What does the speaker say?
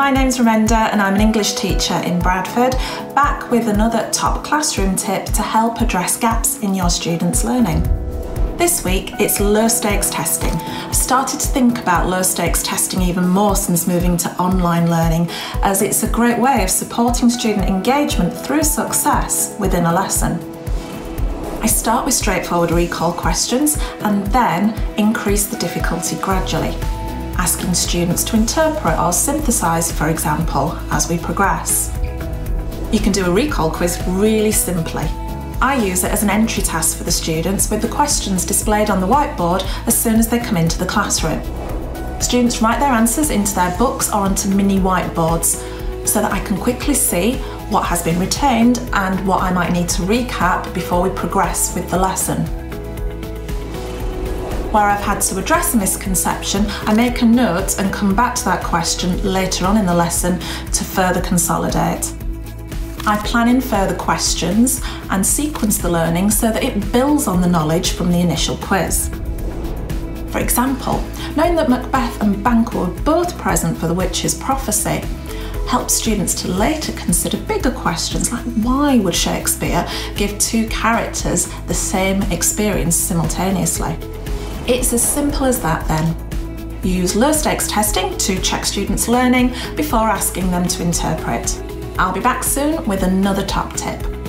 My name's Ramender and I'm an English teacher in Bradford, back with another top classroom tip to help address gaps in your students' learning. This week, it's low-stakes testing. I've started to think about low-stakes testing even more since moving to online learning, as it's a great way of supporting student engagement through success within a lesson. I start with straightforward recall questions and then increase the difficulty gradually, asking students to interpret or synthesise, for example, as we progress. You can do a recall quiz really simply. I use it as an entry task for the students, with the questions displayed on the whiteboard as soon as they come into the classroom. Students write their answers into their books or onto mini whiteboards so that I can quickly see what has been retained and what I might need to recap before we progress with the lesson. Where I've had to address a misconception, I make a note and come back to that question later on in the lesson to further consolidate. I plan in further questions and sequence the learning so that it builds on the knowledge from the initial quiz. For example, knowing that Macbeth and Banquo are both present for the witch's prophecy helps students to later consider bigger questions like why would Shakespeare give two characters the same experience simultaneously? It's as simple as that then. You use low-stakes testing to check students' learning before asking them to interpret. I'll be back soon with another top tip.